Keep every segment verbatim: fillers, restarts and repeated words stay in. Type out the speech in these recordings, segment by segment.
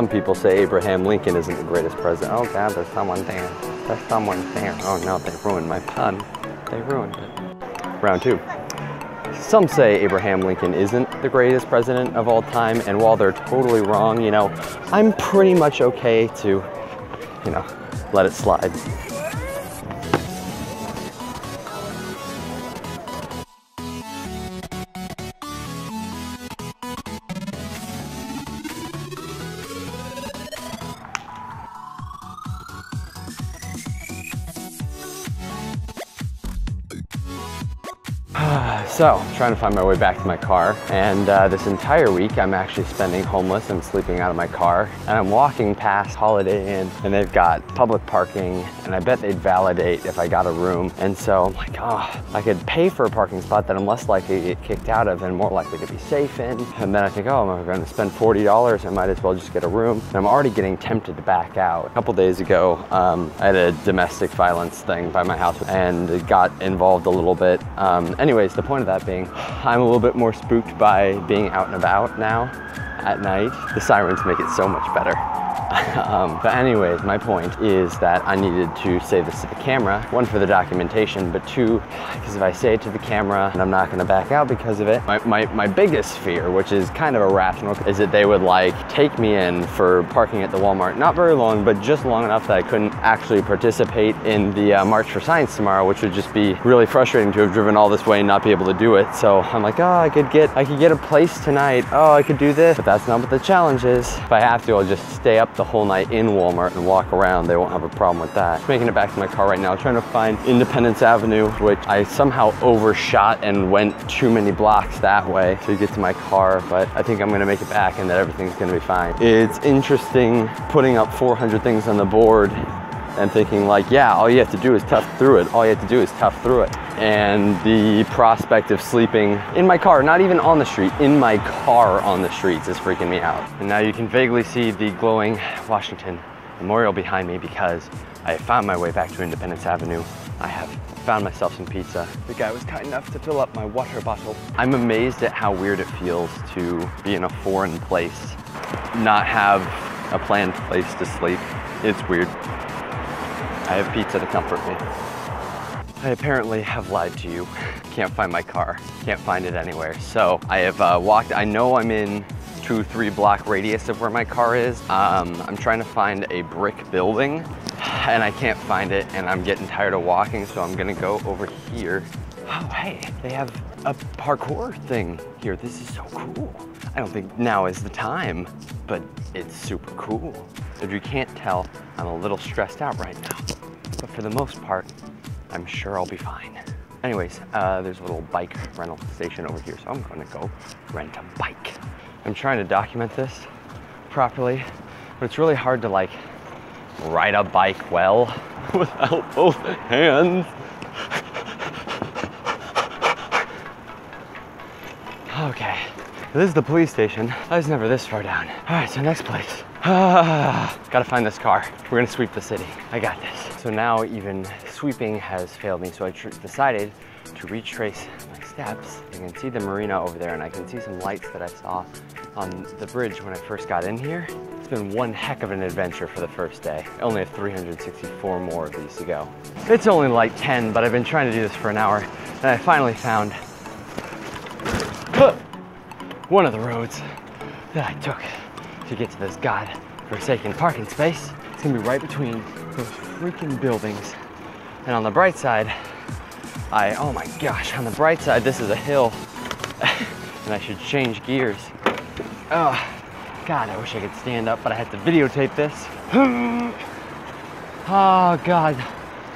Some people say Abraham Lincoln isn't the greatest president. Oh God, there's someone there. There's someone there. Oh no, they ruined my pun. They ruined it. Round two. Some say Abraham Lincoln isn't the greatest president of all time, and while they're totally wrong, you know, I'm pretty much okay to, you know, let it slide. So, trying to find my way back to my car, and uh, this entire week I'm actually spending homeless and sleeping out of my car, and I'm walking past Holiday Inn, and they've got public parking, and I bet they'd validate if I got a room, and so I'm like, oh, I could pay for a parking spot that I'm less likely to get kicked out of and more likely to be safe in, and then I think, oh, I'm gonna spend forty dollars, I might as well just get a room, and I'm already getting tempted to back out. A couple days ago, um, I had a domestic violence thing by my house, and it got involved a little bit. Um, anyways, the point of that being, I'm a little bit more spooked by being out and about now at night. The sirens make it so much better. um, but anyways, my point is that I needed to say this to the camera, one for the documentation, but two, because if I say it to the camera and I'm not gonna back out because of it, my, my, my biggest fear, which is kind of irrational, is that they would like take me in for parking at the Walmart, not very long, but just long enough that I couldn't actually participate in the uh, March for Science tomorrow, which would just be really frustrating to have driven all this way and not be able to do it. So I'm like, oh, I could get, I could get a place tonight. Oh, I could do this, but that's not what the challenge is. If I have to, I'll just stay up the whole night in Walmart and walk around. They won't have a problem with that. Making it back to my car right now, trying to find Independence Avenue, which I somehow overshot and went too many blocks that way to get to my car, but I think I'm gonna make it back and that everything's gonna be fine. It's interesting putting up four hundred things on the board and thinking like, yeah, all you have to do is tough through it. All you have to do is tough through it. And the prospect of sleeping in my car, not even on the street, in my car on the streets is freaking me out. And now you can vaguely see the glowing Washington Memorial behind me because I found my way back to Independence Avenue. I have found myself some pizza. The guy was kind enough to fill up my water bottle. I'm amazed at how weird it feels to be in a foreign place, not have a planned place to sleep. It's weird. I have pizza to comfort me. I apparently have lied to you. Can't find my car. Can't find it anywhere. So I have uh, walked, I know I'm in two, three block radius of where my car is. Um, I'm trying to find a brick building and I can't find it and I'm getting tired of walking. So I'm gonna go over here. Oh, hey, they have a parkour thing here. This is so cool. I don't think now is the time, but it's super cool. If you can't tell, I'm a little stressed out right now. But for the most part, I'm sure I'll be fine. Anyways, uh, there's a little bike rental station over here, so I'm gonna go rent a bike. I'm trying to document this properly, but it's really hard to like ride a bike well without both hands. Okay, this is the police station. I was never this far down. All right, so next place. Ah, gotta find this car. We're gonna sweep the city. I got this. So now even sweeping has failed me, so I tr decided to retrace my steps. I can see the marina over there, and I can see some lights that I saw on the bridge when I first got in here. It's been one heck of an adventure for the first day. I only have three hundred sixty-four more of these to go. It's only like ten, but I've been trying to do this for an hour, and I finally found one of the roads that I took to get to this godforsaken parking space. It's gonna be right between those freaking buildings. And on the bright side, I, oh my gosh, on the bright side, this is a hill and I should change gears. Oh, God, I wish I could stand up, but I had to videotape this. Oh God,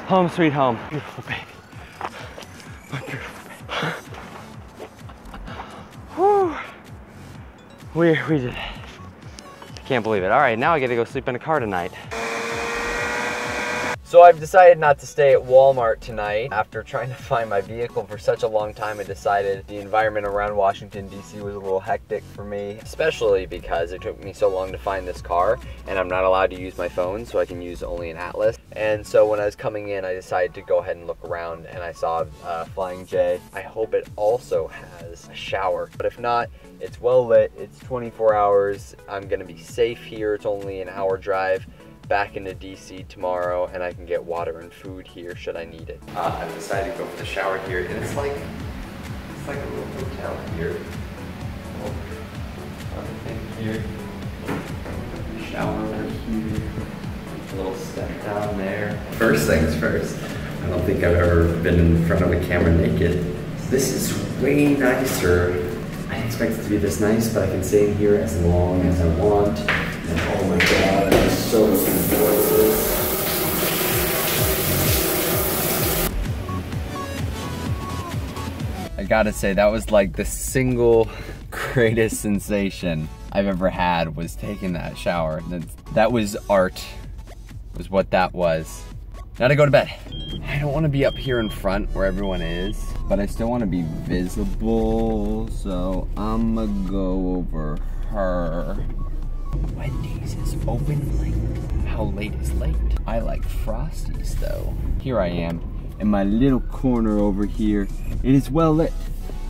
home sweet home. Beautiful baby, my beautiful baby. Whew, we, we did it. Can't believe it. All right, now I gotta go sleep in a car tonight. So I've decided not to stay at Walmart tonight. After trying to find my vehicle for such a long time, I decided the environment around Washington, D C was a little hectic for me, especially because it took me so long to find this car, and I'm not allowed to use my phone, so I can use only an Atlas. And so when I was coming in, I decided to go ahead and look around, and I saw uh, Flying J. I hope it also has a shower, but if not, it's well lit, it's twenty-four hours, I'm gonna be safe here, it's only an hour drive back into D C tomorrow, and I can get water and food here should I need it. Uh, I've decided to go for the shower here, and it's like it's like a little hotel here. Thing here, shower over here, a little step down there. First things first, I don't think I've ever been in front of a camera naked. This is way nicer. I didn't expect it to be this nice, but I can stay in here as long as I want. And oh my god, I'm so looking forward to this. I gotta say, that was like the single greatest sensation I've ever had, was taking that shower. That, that was art, was what that was. Now to go to bed. I don't want to be up here in front where everyone is, but I still want to be visible, so I'ma go over her. Wendy's is open late. How late is late? I like Frosties though. Here I am in my little corner over here. It is well lit.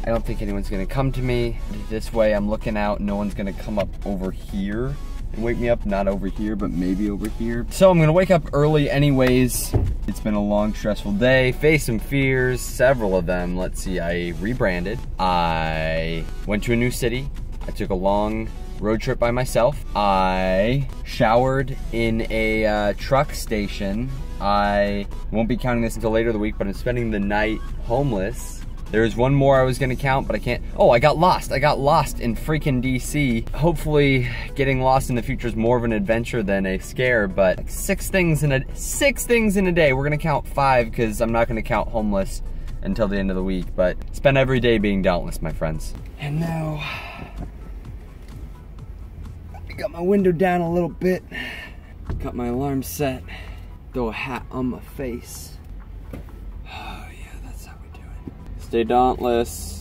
I don't think anyone's gonna come to me. This way I'm looking out, no one's gonna come up over here and wake me up. Not over here, but maybe over here. So I'm gonna wake up early anyways. It's been a long, stressful day. Faced some fears, several of them. Let's see, I rebranded. I went to a new city. I took a long road trip by myself. I showered in a uh, truck station. I won't be counting this until later in the week, but I'm spending the night homeless. There's one more I was gonna count, but I can't. Oh, I got lost. I got lost in freaking D C. Hopefully getting lost in the future is more of an adventure than a scare, but like six things in a, six things in a day. We're gonna count five, because I'm not gonna count homeless until the end of the week, but spend every day being dauntless, my friends. And now, I got my window down a little bit. Got my alarm set. Throw a hat on my face. Oh yeah, that's how we do it. Stay dauntless.